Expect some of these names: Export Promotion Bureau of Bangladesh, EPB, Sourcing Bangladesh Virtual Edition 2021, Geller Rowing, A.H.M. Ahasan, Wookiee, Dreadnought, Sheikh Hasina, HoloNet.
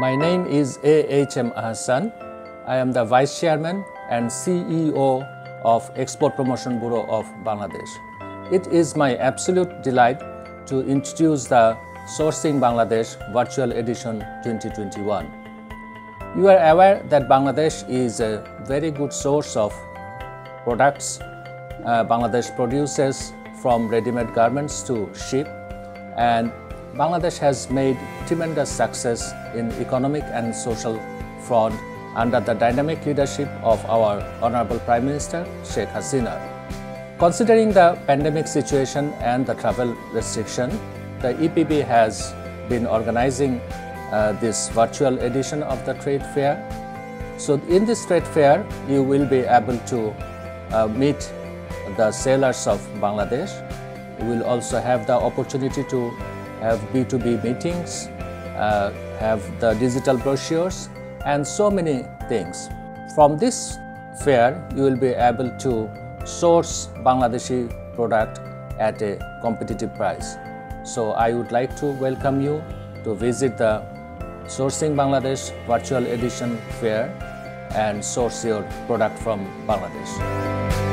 My name is A.H.M. Ahasan. I am the Vice Chairman and CEO of Export Promotion Bureau of Bangladesh. It is my absolute delight to introduce the Sourcing Bangladesh Virtual Edition 2021. You are aware that Bangladesh is a very good source of products. Bangladesh produces from ready-made garments to sheep, and Bangladesh has made tremendous success in economic and social front under the dynamic leadership of our Honorable Prime Minister Sheikh Hasina. Considering the pandemic situation and the travel restriction, the EPB has been organizing this virtual edition of the trade fair. So in this trade fair, you will be able to meet the sellers of Bangladesh. You will also have the opportunity to have B2B meetings, have the digital brochures, and so many things. From this fair, you will be able to source Bangladeshi product at a competitive price. So I would like to welcome you to visit the Sourcing Bangladesh Virtual Edition Fair and source your product from Bangladesh.